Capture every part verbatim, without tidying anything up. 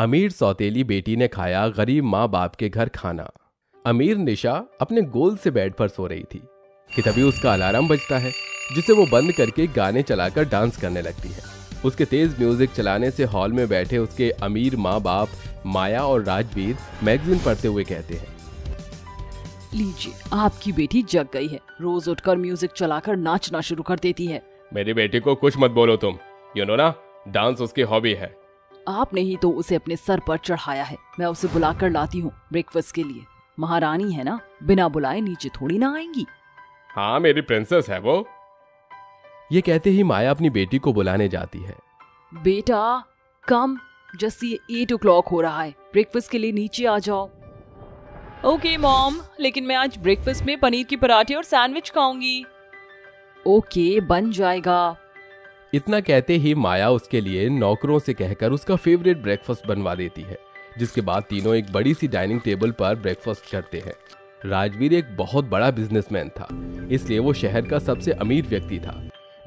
अमीर सौतेली बेटी ने खाया गरीब माँ बाप के घर खाना। अमीर निशा अपने गोल से बेड पर सो रही थी कि तभी उसका अलार्म बजता है, जिसे वो बंद करके गाने चलाकर डांस करने लगती है। उसके तेज म्यूजिक चलाने से हॉल में बैठे उसके अमीर माँ बाप माया और राजवीर मैगजीन पढ़ते हुए कहते हैं, लीजिए आपकी बेटी जग गई है, रोज उठकर म्यूजिक चलाकर नाचना शुरू कर देती है। मेरी बेटी को कुछ मत बोलो तुम, यू नो ना, डांस उसकी हॉबी है। आपने ही तो उसे अपने सर पर चढ़ाया है। मैं उसे बुलाकर लाती हूँ ब्रेकफास्ट के लिए। महारानी है ना, बिना बुलाए नीचे थोड़ी ना आएंगी। हाँ, मेरी प्रिंसेस है वो। ये कहते ही माया अपनी बेटी को बुलाने जाती है। बेटा कम, जस्ट ये एट ओ क्लॉक हो रहा है, ब्रेकफास्ट के लिए नीचे आ जाओ। ओके मॉम, लेकिन मैं आज ब्रेकफास्ट में पनीर की पराठे और सैंडविच खाऊंगी। ओके, बन जाएगा। इतना कहते ही माया उसके लिए नौकरों से कहकर उसका फेवरेट ब्रेकफास्ट बनवा देती है, जिसके बाद तीनों एक बड़ी सी डाइनिंग टेबल पर ब्रेकफास्ट करते हैं। राजवीर एक बहुत बड़ा बिजनेसमैन था, इसलिए वो शहर का सबसे अमीर व्यक्ति था।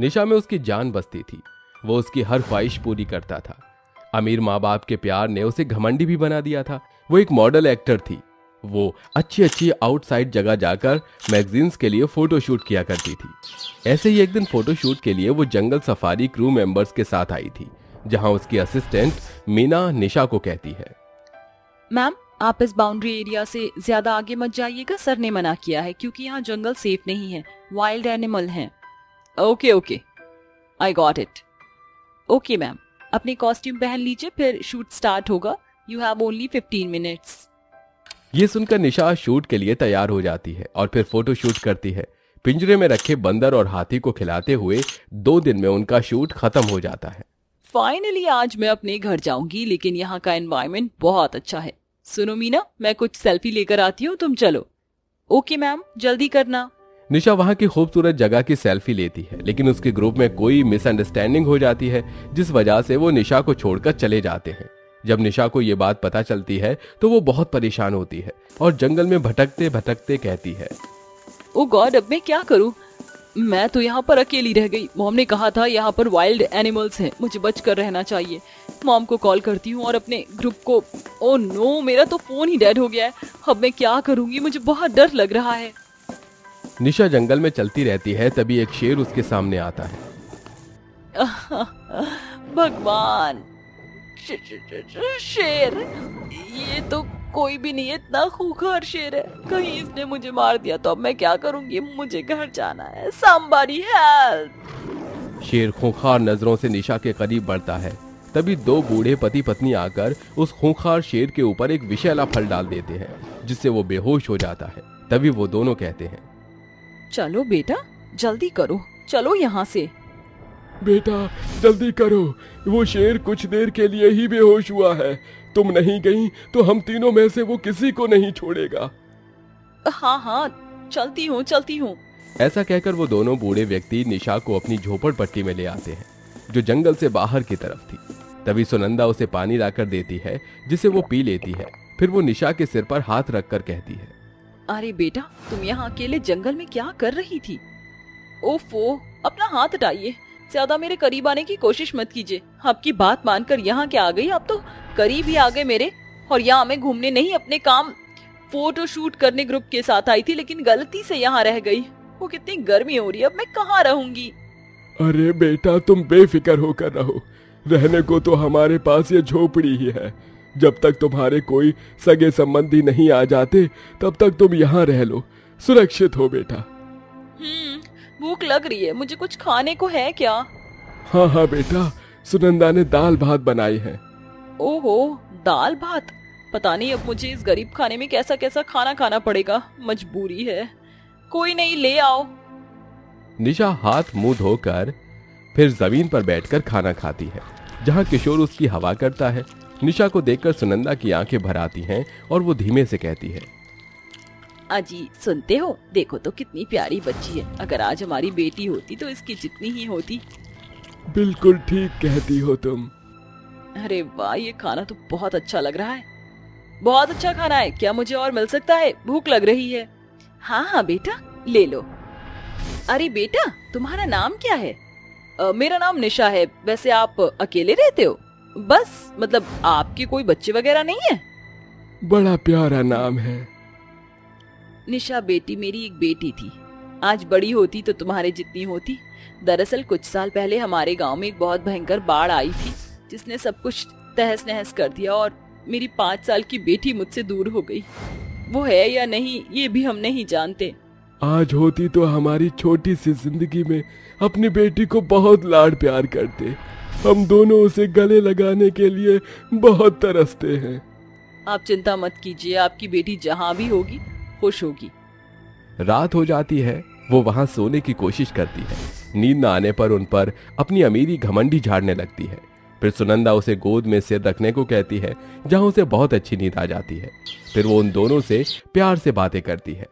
निशा में उसकी जान बसती थी, वो उसकी हर ख्वाहिश पूरी करता था। अमीर माँ बाप के प्यार ने उसे घमंडी भी बना दिया था। वो एक मॉडल एक्टर थी। वो अच्छी अच्छी आउटसाइड जगह जाकर मैगजीन्स के लिए फोटोशूट किया करती थी। ऐसे ही एक दिन फोटोशूट के लिए वो जंगल सफारी क्रू मेंबर्स के साथ आई थी, जहां उसकी असिस्टेंट मीना निशा को कहती है, मैम आप इस बाउंड्री एरिया से ज्यादा आगे मत जाइएगा, सर ने मना किया है क्योंकि यहाँ जंगल सेफ नहीं है, वाइल्ड एनिमल हैं। Okay okay, I got it. Okay ma'am, अपने कॉस्ट्यूम पहन लीजिए, फिर शूट स्टार्ट होगा। You have only fifteen minutes. ये सुनकर निशा शूट के लिए तैयार हो जाती है और फिर फोटो शूट करती है। पिंजरे में रखे बंदर और हाथी को खिलाते हुए दो दिन में उनका शूट खत्म हो जाता है। फाइनली आज मैं अपने घर जाऊंगी, लेकिन यहाँ का एनवायरनमेंट बहुत अच्छा है। सुनो मीना, मैं कुछ सेल्फी लेकर आती हूँ, तुम चलो। ओके मैम, जल्दी करना। निशा वहाँ की खूबसूरत जगह की सेल्फी लेती है, लेकिन उसके ग्रुप में कोई मिसअंडरस्टैंडिंग हो जाती है, जिस वजह से वो निशा को छोड़कर चले जाते हैं। जब निशा को ये बात पता चलती है तो वो बहुत परेशान होती है और जंगल में भटकते भटकते कहती है, ओ गॉड, अब मैं क्या करूं? मैं तो यहाँ पर अकेली रह गई। मॉम ने कहा था यहाँ पर वाइल्ड एनिमल्स हैं, मुझे बचकर रहना चाहिए। मॉम को कॉल करती हूँ और अपने ग्रुप को। ओ नो, मेरा तो फोन ही डेड हो गया है, अब मैं क्या करूँगी? मुझे बहुत डर लग रहा है। निशा जंगल में चलती रहती है, तभी एक शेर उसके सामने आता है। भगवान, शेर! ये तो कोई भी नहीं है, इतना खूंखार शेर है। कहीं इसने मुझे मार दिया तो अब मैं क्या करूंगी? मुझे घर जाना है, somebody help! शेर खूंखार नजरों से निशा के करीब बढ़ता है। तभी दो बूढ़े पति पत्नी आकर उस खूंखार शेर के ऊपर एक विषैला फल डाल देते हैं, जिससे वो बेहोश हो जाता है। तभी वो दोनों कहते हैं, चलो बेटा जल्दी करो, चलो यहाँ से। बेटा जल्दी करो, वो शेर कुछ देर के लिए ही बेहोश हुआ है। तुम नहीं गई तो हम तीनों में से वो किसी को नहीं छोड़ेगा। हाँ हाँ, चलती हूँ चलती हूँ। ऐसा कहकर वो दोनों बूढ़े व्यक्ति निशा को अपनी झोपड़पट्टी में ले आते हैं, जो जंगल से बाहर की तरफ थी। तभी सुनंदा उसे पानी लाकर देती है, जिसे वो पी लेती है। फिर वो निशा के सिर पर हाथ रख कर कहती है, अरे बेटा तुम यहाँ अकेले जंगल में क्या कर रही थी? ओफो, अपना हाथ हटाइए, ज्यादा मेरे करीब आने की कोशिश मत कीजिए। आपकी बात मानकर यहाँ क्या आ गई, आप तो करीब ही आ गए मेरे। और यहाँ मैं घूमने नहीं, अपने काम फोटो शूट करने ग्रुप के साथ आई थी, लेकिन गलती से यहाँ रह गई। वो कितनी गर्मी हो रही है, अब मैं कहाँ रहूंगी? अरे बेटा तुम बेफिक्र होकर रहो, रहने को तो हमारे पास ये झोपड़ी ही है। जब तक तुम्हारे कोई सगे संबंधी नहीं आ जाते तब तक तुम यहाँ रह लो, सुरक्षित हो बेटा। भूख लग रही है, मुझे कुछ खाने को है क्या? हाँ हाँ बेटा, सुनंदा ने दाल भात बनाई है। ओहो, दाल भात! पता नहीं अब मुझे इस गरीब खाने में कैसा कैसा खाना खाना पड़ेगा, मजबूरी है। कोई नहीं, ले आओ। निशा हाथ मुंह धोकर फिर जमीन पर बैठकर खाना खाती है, जहाँ किशोर उसकी हवा करता है। निशा को देखकर सुनंदा की आंखें भर आती हैं और वो धीमे से कहती है, आजी सुनते हो, देखो तो कितनी प्यारी बच्ची है। अगर आज हमारी बेटी होती तो इसकी जितनी ही होती। बिल्कुल ठीक कहती हो तुम। अरे वाह, ये खाना तो बहुत अच्छा लग रहा है, बहुत अच्छा खाना है। क्या मुझे और मिल सकता है? भूख लग रही है। हाँ हाँ बेटा, ले लो। अरे बेटा तुम्हारा नाम क्या है? आ, मेरा नाम निशा है। वैसे आप अकेले रहते हो? बस मतलब आपके कोई बच्चे वगैरह नहीं है? बड़ा प्यारा नाम है। निशा बेटी, मेरी एक बेटी थी, आज बड़ी होती तो तुम्हारे जितनी होती। दरअसल कुछ साल पहले हमारे गांव में एक बहुत भयंकर बाढ़ आई थी जिसने सब कुछ तहस नहस कर दिया और मेरी पाँच साल की बेटी मुझसे दूर हो गई। वो है या नहीं ये भी हम नहीं जानते। आज होती तो हमारी छोटी सी जिंदगी में अपनी बेटी को बहुत लाड प्यार करते। हम दोनों उसे गले लगाने के लिए बहुत तरसते हैं। आप चिंता मत कीजिए, आपकी बेटी जहाँ भी होगी खुश होगी। रात हो जाती है, वो वहाँ सोने की कोशिश करती है। नींद न आने पर उन पर अपनी अमीरी घमंडी झाड़ने लगती है। फिर सुनंदा उसे गोद में सिर रखने को कहती है जहाँ उसे बहुत अच्छी नींद आ जाती है। फिर वो उन दोनों से प्यार से बातें करती है।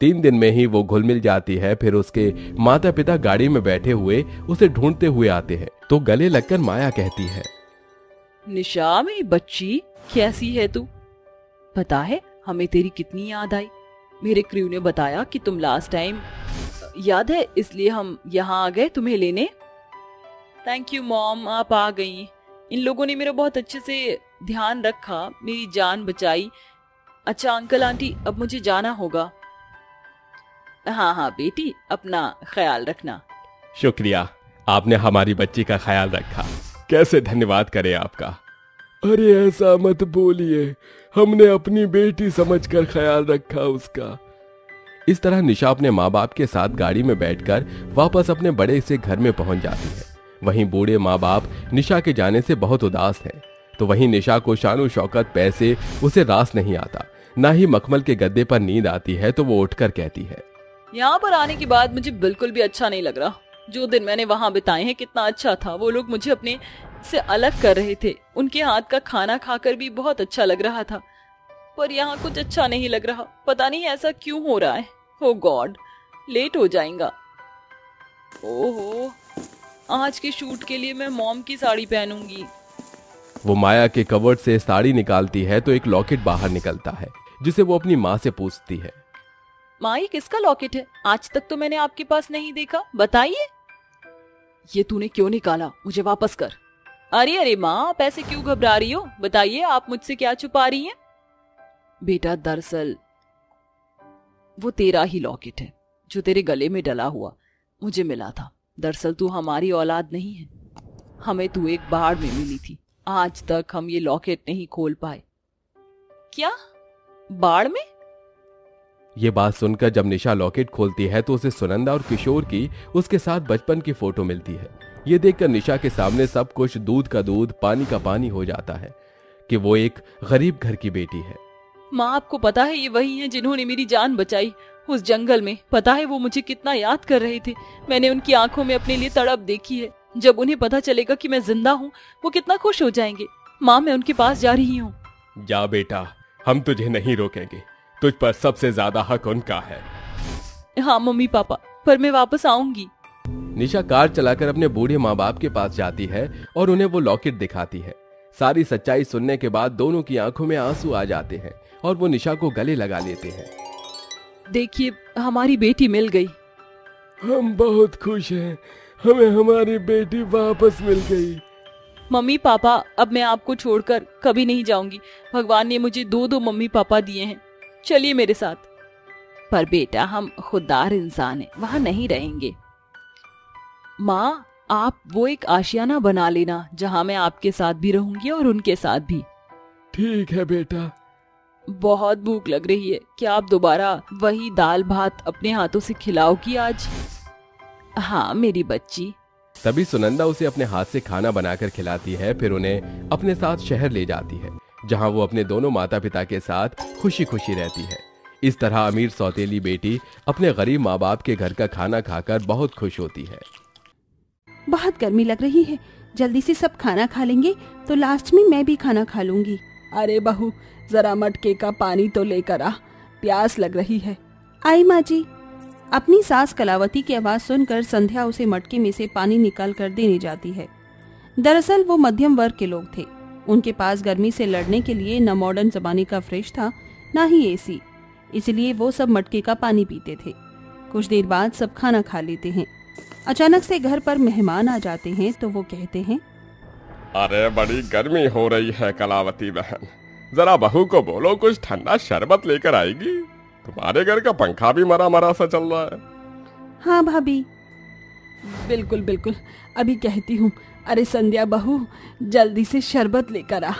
तीन दिन में ही वो घुल मिल जाती है। फिर उसके माता पिता गाड़ी में बैठे हुए उसे ढूंढते हुए आते हैं तो गले लगकर माया कहती है, निशा मेरी बच्ची कैसी है तू? पता है हमें तेरी कितनी याद आई। मेरे क्रू ने बताया कि तुम लास्ट टाइम याद है इसलिए हम यहाँ आ गए तुम्हें लेने। थैंक यू मॉम, आप आ गई। इन लोगों ने मेरा बहुत अच्छे से ध्यान रखा, मेरी जान बचाई। अच्छा अंकल आंटी, अब मुझे जाना होगा। हाँ हाँ बेटी, अपना ख्याल रखना। शुक्रिया, आपने हमारी बच्ची का ख्याल रखा, कैसे धन्यवाद करें आपका। अरे ऐसा मत बोलिए, हमने अपनी बेटी समझकर ख्याल रखा उसका। इस तरह निशा अपने माँ बाप के साथ गाड़ी में बैठकर वापस अपने बड़े से घर में पहुंच जाती है। वहीं बूढ़े माँ बाप निशा के जाने से बहुत उदास हैं। तो वहीं निशा को शानो शौकत पैसे उसे रास नहीं आता, ना ही मखमल के गद्दे पर नींद आती है। तो वो उठकर कहती है, यहाँ पर आने के बाद मुझे बिल्कुल भी अच्छा नहीं लग रहा। जो दिन मैंने वहाँ बिताए हैं कितना अच्छा था। वो लोग मुझे अपने से अलग कर रहे थे, उनके हाथ का खाना खाकर भी बहुत अच्छा लग रहा था, पर यहाँ कुछ अच्छा नहीं लग रहा। पता नहीं ऐसा क्यों हो रहा है। ओ गॉड, लेट हो जाएगा। ओहो, आज के शूट के लिए मैं मॉम की साड़ी पहनूंगी। वो माया के कवर्ड से साड़ी निकालती है तो एक लॉकेट बाहर निकलता है जिसे वो अपनी माँ से पूछती है, माँ ये किसका लॉकेट है? आज तक तो मैंने आपके पास नहीं देखा, बताइए। ये तूने क्यों निकाला, मुझे वापस कर। अरे अरे माँ, आप ऐसे क्यों घबरा रही हो, बताइए आप मुझसे क्या छुपा रही हैं? बेटा दरअसल वो तेरा ही लॉकेट है जो तेरे गले में डला हुआ मुझे मिला था। दरअसल तू हमारी औलाद नहीं है, हमें तू एक बाढ़ में मिली थी। आज तक हम ये लॉकेट नहीं खोल पाए। क्या बाढ़ में? ये बात सुनकर जब निशा लॉकेट खोलती है तो उसे सुनंदा और किशोर की उसके साथ बचपन की फोटो मिलती है। ये देखकर निशा के सामने सब कुछ दूध का दूध पानी का पानी हो जाता है कि वो एक गरीब घर की बेटी है। माँ आपको पता है ये वही हैं जिन्होंने मेरी जान बचाई उस जंगल में। पता है वो मुझे कितना याद कर रहे थे। मैंने उनकी आंखों में अपने लिए तड़प देखी है। जब उन्हें पता चलेगा कि मैं जिंदा हूँ वो कितना खुश हो जाएंगे। माँ मैं उनके पास जा रही हूँ। जा बेटा, हम तुझे नहीं रोकेंगे, तुझ पर सबसे ज्यादा हक उनका है। हाँ मम्मी पापा, पर मैं वापस आऊंगी। निशा कार चलाकर अपने बूढ़े माँ बाप के पास जाती है और उन्हें वो लॉकेट दिखाती है। सारी सच्चाई सुनने के बाद दोनों की आंखों में आंसू आ जाते हैं और वो निशा को गले लगा लेते हैं। देखिए हमारी बेटी मिल गई। हम बहुत खुश हैं, हमें हमारी बेटी वापस मिल गई। मम्मी पापा, अब मैं आपको छोड़कर कभी नहीं जाऊंगी। भगवान ने मुझे दो दो मम्मी पापा दिए हैं, चलिए मेरे साथ। पर बेटा हम खुददार इंसान हैं, वहाँ नहीं रहेंगे। माँ आप वो एक आशियाना बना लेना जहाँ मैं आपके साथ भी रहूंगी और उनके साथ भी। ठीक है बेटा। बहुत भूख लग रही है, क्या आप दोबारा वही दाल भात अपने हाथों से खिलाओगी आज? हाँ मेरी बच्ची। तभी सुनंदा उसे अपने हाथ से खाना बनाकर खिलाती है। फिर उन्हें अपने साथ शहर ले जाती है जहाँ वो अपने दोनों माता पिता के साथ खुशी खुशी रहती है। इस तरह अमीर सौतेली बेटी अपने गरीब माँ बाप के घर का खाना खाकर बहुत खुश होती है। बहुत गर्मी लग रही है, जल्दी से सब खाना खा लेंगे तो लास्ट में मैं भी खाना खा लूंगी। अरे बहू जरा मटके का पानी तो लेकर आ, प्यास लग रही है। आई माँ जी। अपनी सास कलावती की आवाज़ सुनकर संध्या उसे मटके में से पानी निकाल कर देने जाती है। दरअसल वो मध्यम वर्ग के लोग थे, उनके पास गर्मी से लड़ने के लिए न मॉडर्न जमाने का फ्रिज था ना ही एसी, इसलिए वो सब मटके का पानी पीते थे। कुछ देर बाद सब खाना खा लेते हैं। अचानक से घर पर मेहमान आ जाते हैं तो वो कहते हैं, अरे बड़ी गर्मी हो रही है कलावती बहन, जरा बहू को बोलो कुछ ठंडा शरबत लेकर आएगी। तुम्हारे घर का पंखा भी मरा मरा सा चल रहा है। हाँ भाभी, बिल्कुल बिल्कुल, अभी कहती हूँ। अरे संध्या बहू, जल्दी से शरबत लेकर आ।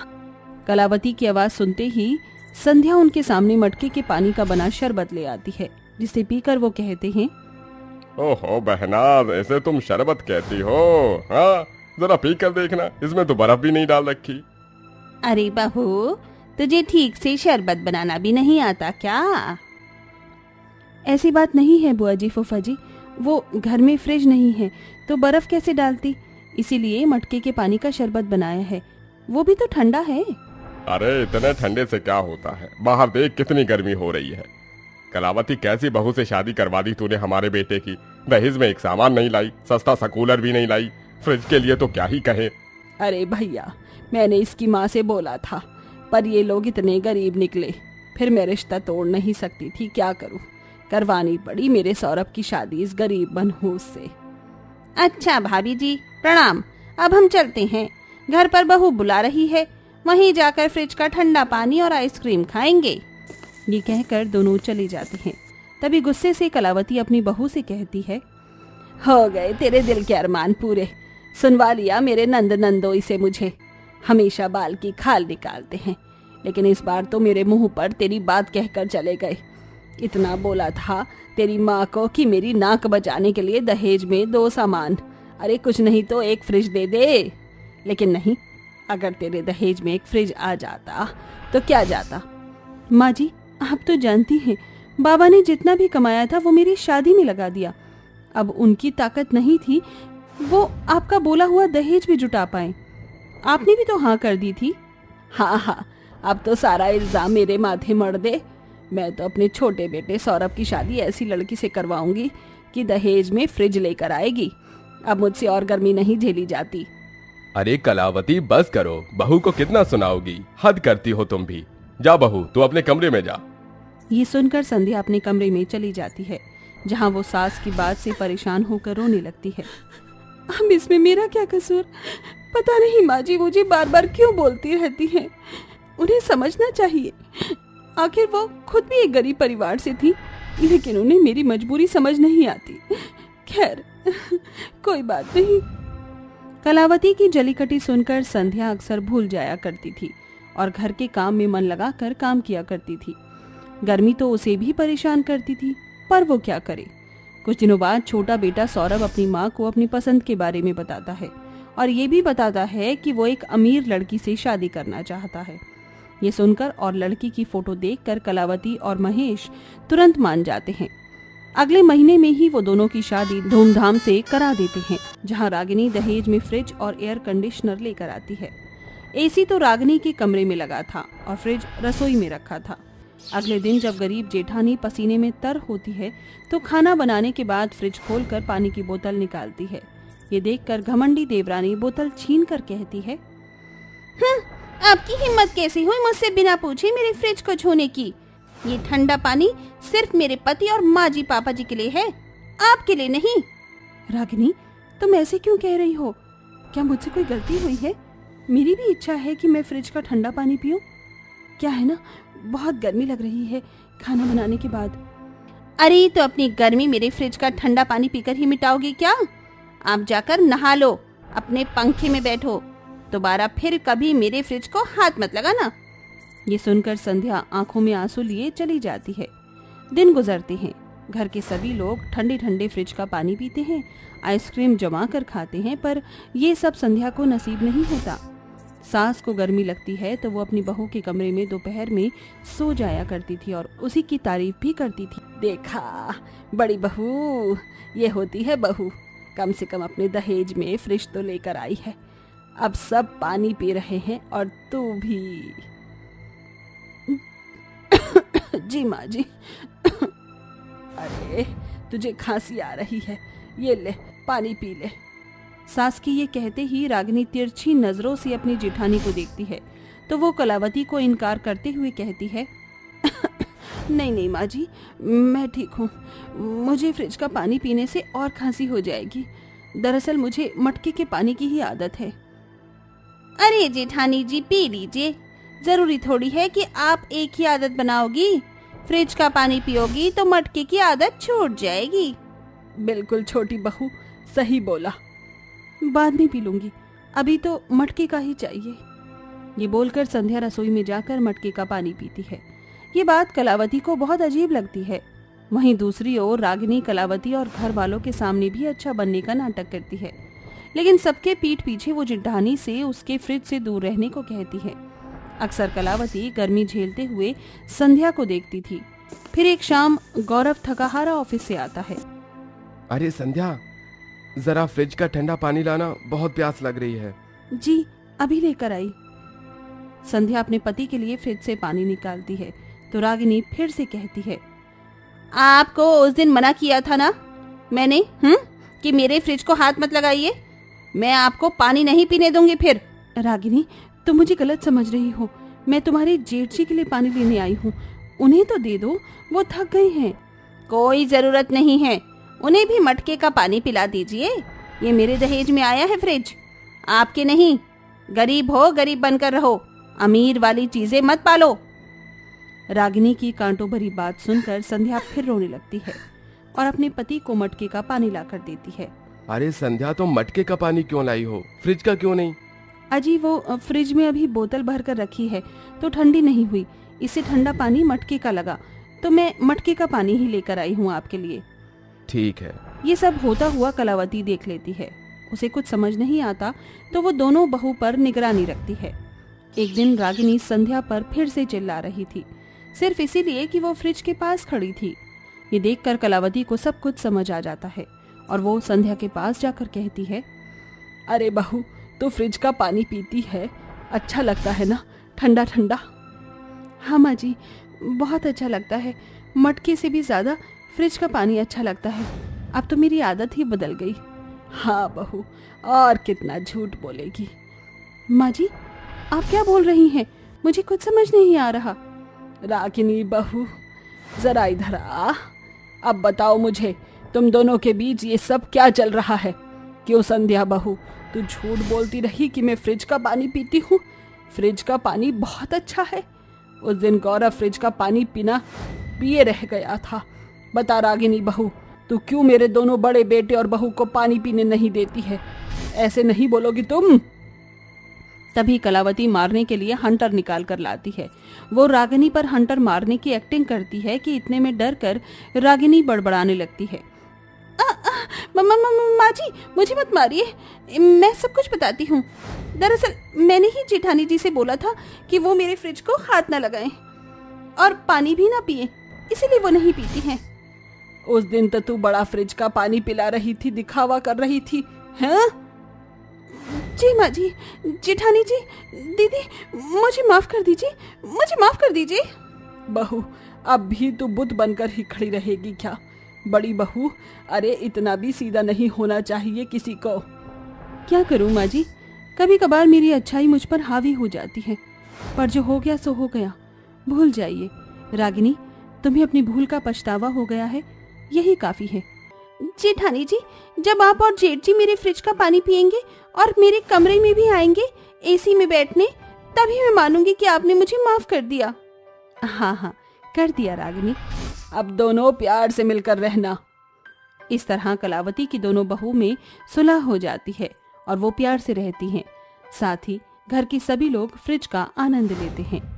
कलावती की आवाज सुनते ही संध्या उनके सामने मटके के पानी का बना शरबत ले आती है, जिसे पीकर वो कहते हैं, ओहो बहना, ऐसे तुम शरबत कहती हो? हाँ, जरा पी कर देखना, इसमें तो बर्फ भी नहीं डाल रखी। अरे बहू, तुझे ठीक से शरबत बनाना भी नहीं आता क्या? ऐसी बात नहीं है बुआ जी, फूफा जी, वो घर में फ्रिज नहीं है तो बर्फ कैसे डालती, इसीलिए मटके के पानी का शरबत बनाया है, वो भी तो ठंडा है। अरे इतने ठंडे से क्या होता है, बाहर देख कितनी गर्मी हो रही है। कलावती, कैसी बहू से शादी करवा दी तूने हमारे बेटे की। दहेज में एक सामान नहीं लाई, सस्ता सा कूलर भी नहीं लाई, फ्रिज के लिए तो क्या ही कहे। अरे भैया, मैंने इसकी माँ से बोला था, पर ये लोग इतने गरीब निकले, फिर मैं रिश्ता तोड़ नहीं सकती थी, क्या करूं, करवानी पड़ी मेरे सौरभ की शादी इस गरीब मनहूस से। अच्छा भाभी जी, प्रणाम, अब हम चलते हैं, घर पर बहू बुला रही है, वहीं जाकर फ्रिज का ठंडा पानी और आइसक्रीम खाएंगे। ये कहकर दोनों चले जाते हैं। तभी गुस्से से कलावती अपनी बहू से कहती है, हो गए तेरे दिल के अरमान पूरे, सुनवा लिया मेरे नंद नंदोई से मुझे, हमेशा बाल की खाल निकालते हैं, लेकिन इस बार तो मेरे मुंह पर तेरी बात कहकर चले गए। इतना बोला था तेरी माँ को कि मेरी नाक बचाने के लिए दहेज में दो सामान, अरे कुछ नहीं तो एक फ्रिज दे दे, लेकिन नहीं, अगर तेरे दहेज में एक फ्रिज आ जाता तो क्या जाता। माँ जी, आप तो जानती हैं, बाबा ने जितना भी कमाया था वो मेरी शादी में लगा दिया, अब उनकी ताकत नहीं थी वो आपका बोला हुआ दहेज भी जुटा पाए, आपने भी तो हाँ कर दी थी। हाँ हाँ, अब तो सारा इल्जाम मेरे माथे मर दे, मैं तो अपने छोटे बेटे सौरभ की शादी ऐसी लड़की से करवाऊंगी कि दहेज में फ्रिज लेकर आएगी, अब मुझसे और गर्मी नहीं झेली जाती। अरे कलावती, बस करो, बहू को कितना सुनाओगी, हद करती हो तुम भी। जा बहू, तू अपने कमरे में जा। ये सुनकर संध्या अपने कमरे में चली जाती है, जहाँ वो सास की बात से परेशान होकर रोने लगती है। अब इसमें मेरा क्या कसूर? पता नहीं माँ जी मुझे बार बार क्यों बोलती रहती हैं। उन्हें समझना चाहिए, आखिर वो खुद भी एक गरीब परिवार से थी, लेकिन उन्हें मेरी मजबूरी समझ नहीं आती। खैर, कोई बात नहीं। कलावती की जलीकटी सुनकर संध्या अक्सर भूल जाया करती थी और घर के काम में मन लगाकर काम किया करती थी। गर्मी तो उसे भी परेशान करती थी, पर वो क्या करे। कुछ दिनों बाद छोटा बेटा सौरभ अपनी माँ को अपनी पसंद के बारे में बताता है और ये भी बताता है कि वो एक अमीर लड़की से शादी करना चाहता है। ये सुनकर और लड़की की फोटो देखकर कलावती और महेश तुरंत मान जाते हैं। अगले महीने में ही वो दोनों की शादी धूमधाम से करा देते हैं, जहाँ रागिनी दहेज में फ्रिज और एयर कंडीशनर लेकर आती है। एसी तो रागिनी के कमरे में लगा था और फ्रिज रसोई में रखा था। अगले दिन जब गरीब जेठानी पसीने में तर होती है तो खाना बनाने के बाद फ्रिज खोलकर पानी की बोतल निकालती है। ये देखकर घमंडी देवरानी बोतल छीनकर कहती है, आपकी हिम्मत कैसे हुई मुझसे बिना पूछे मेरे फ्रिज को छूने की? ये ठंडा पानी सिर्फ मेरे पति और माँ जी पापा जी के लिए है, आपके लिए नहीं। रागिनी, तुम ऐसे क्यों कह रही हो? क्या मुझसे कोई गलती हुई है? मेरी भी इच्छा है कि मैं फ्रिज का ठंडा पानी पीऊं। क्या है ना, बहुत गर्मी लग रही है खाना बनाने के बाद। अरे तो अपनी गर्मी मेरे फ्रिज का ठंडा पानी पीकर ही मिटाओगी क्या? आप जाकर नहा लो, अपने पंखे में बैठो, दोबारा फिर कभी मेरे फ्रिज को हाथ मत लगाना। ये सुनकर संध्या आंखों में आंसू लिए चली जाती है। दिन गुजरते हैं, घर के सभी लोग ठंडे ठंडे फ्रिज का पानी पीते हैं, आइसक्रीम जमा कर खाते हैं, पर ये सब संध्या को नसीब नहीं होता। सास को गर्मी लगती है तो वो अपनी बहू के कमरे में दोपहर में सो जाया करती थी और उसी की तारीफ भी करती थी। देखा बड़ी बहू, ये होती है बहू, कम से कम अपने दहेज में फ्रिज तो लेकर आई है, अब सब पानी पी रहे हैं और तू भी। जी माँ जी। अरे तुझे खांसी आ रही है, ये ले पानी पी ले। सास की ये कहते ही रागिनी तिरछी नजरों से अपनी जेठानी को देखती है तो वो कलावती को इनकार करते हुए कहती है, नहीं नहीं माँ जी, मैं ठीक हूँ, मुझे फ्रिज का पानी पीने से और खांसी हो जाएगी, दरअसल मुझे मटके के पानी की ही आदत है। अरे जेठानी जी पी लीजिए, जरूरी थोड़ी है कि आप एक ही आदत बनाओगी। फ्रिज का पानी पियोगी तो मटके की आदत छूट जाएगी। बिल्कुल छोटी बहू, सही बोला, बाद में पी लूंगी, अभी तो मटके का ही चाहिए। ये बोलकर संध्या रसोई में जाकर मटके का पानी पीती है। ये बात कलावती को बहुत अजीब लगती है। वहीं दूसरी ओर रागिनी कलावती और घर वालों के सामने भी अच्छा बनने का नाटक करती है, लेकिन सबके पीठ पीछे वो जिद्दानी से उसके फ्रिज से दूर रहने को कहती है। अक्सर कलावती गर्मी झेलते हुए संध्या को देखती थी। फिर एक शाम गौरव थकाहारा ऑफिस से आता है। अरे संध्या, जरा फ्रिज का ठंडा पानी लाना, बहुत प्यास लग रही है। जी अभी लेकर आई। संध्या अपने पति के लिए फ्रिज से पानी निकालती है तो रागिनी फिर से कहती है, आपको उस दिन मना किया था ना मैंने हम्म कि मेरे फ्रिज को हाथ मत लगाइए, मैं आपको पानी नहीं पीने दूंगी। फिर रागिनी, तुम मुझे गलत समझ रही हो, मैं तुम्हारे जेठ जी के लिए पानी लेने आई हूँ, उन्हें तो दे दो, वो थक गए हैं। कोई जरूरत नहीं है, उन्हें भी मटके का पानी पिला दीजिए। ये मेरे दहेज में आया है फ्रिज, आपके नहीं। गरीब हो गरीब बनकर रहो, अमीर वाली चीजें मत पालो। रागिनी की कांटों भरी बात सुनकर संध्या फिर रोने लगती है और अपने पति को मटके का पानी लाकर देती है। अरे संध्या, तुम तो मटके का पानी क्यों लाई हो, फ्रिज का क्यों नहीं? अजी वो फ्रिज में अभी बोतल भर कर रखी है तो ठंडी नहीं हुई, इसे ठंडा पानी मटके का लगा तो मैं मटके का पानी ही लेकर आई हूँ आपके लिए। ठीक है। ये सब होता हुआ कलावती देख लेती है। उसे कुछ समझ नहीं आता तो वो दोनों बहू पर निगरानी रखती है। एक दिन रागिनी संध्या पर फिर से चिल्ला रही थी, सिर्फ इसीलिए कि वो फ्रिज के पास खड़ी थी। ये देखकर कलावती को सब कुछ समझ आ जाता है और वो संध्या के पास जाकर कहती है, अरे बहू, तो फ्रिज का पानी पीती है, अच्छा लगता है ना ठंडा ठंडा? हाँ माँ जी, बहुत अच्छा लगता है, मटके से भी ज्यादा फ्रिज का पानी अच्छा लगता है, अब तो मेरी आदत ही बदल गई। हाँ बहू, और कितना झूठ बोलेगी। माँ जी, आप क्या बोल रही हैं, मुझे कुछ समझ नहीं आ रहा। रागिनी बहू, जरा इधर आ, अब बताओ मुझे, तुम दोनों के बीच ये सब क्या चल रहा है? क्यों संध्या बहू, तू झूठ बोलती रही कि मैं फ्रिज का पानी पीती हूँ, फ्रिज का पानी बहुत अच्छा है। उस दिन गौरव फ्रिज का पानी पीना पिए रह गया था। बता रागिनी बहू, तू क्यों मेरे दोनों बड़े बेटे और बहू को पानी पीने नहीं देती है? ऐसे नहीं बोलोगी तुम। तभी कलावती मारने के लिए हंटर निकाल कर लाती है। वो रागिनी पर हंटर मारने की एक्टिंग करती है कि इतने में डर कर रागिनी बड़बड़ाने लगती है, मम्मा माँ जी मुझे मत मारिए, मैं सब कुछ बताती हूँ। दरअसल मैंने ही जेठानी जी से बोला था कि वो मेरे फ्रिज को हाथ ना लगाएं और पानी भी ना पिए, इसीलिए वो नहीं पीती हैं। उस दिन तो तू बड़ा फ्रिज का पानी पिला रही थी, दिखावा कर रही थी हैं? जी माँ जी, जेठानी जी, दीदी, मुझे माफ कर दीजिए, मुझे माफ कर दीजिए। बहू, अब भी तू बुत बनकर ही खड़ी रहेगी क्या? बड़ी बहू, अरे इतना भी सीधा नहीं होना चाहिए किसी को। क्या करूँ माँ जी, कभी कभार मेरी अच्छाई मुझ पर हावी हो जाती है, पर जो हो गया सो हो गया, भूल जाइए। रागिनी, तुम्हें अपनी भूल का पछतावा हो गया है, यही काफी है। जेठानी जी, जब आप और जेठ जी मेरे फ्रिज का पानी पिएंगे और मेरे कमरे में भी आएंगे एसी में बैठने, तभी मैं मानूंगी कि आपने मुझे माफ कर दिया। हाँ हाँ, कर दिया रागिनी, अब दोनों प्यार से मिलकर रहना। इस तरह कलावती की दोनों बहू में सुलह हो जाती है और वो प्यार से रहती हैं। साथ ही घर के सभी लोग फ्रिज का आनंद लेते हैं।